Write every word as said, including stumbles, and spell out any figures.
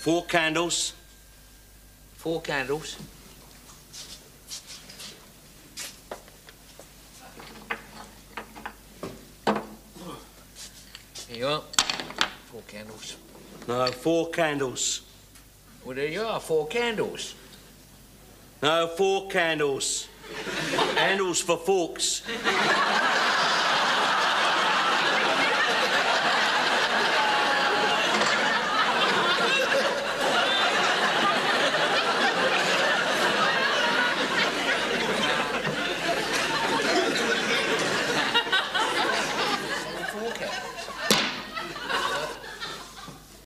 Four candles. Four candles. Here you are. Four candles. No, four candles. Well, there you are. Four candles. No, four candles. Handles for forks.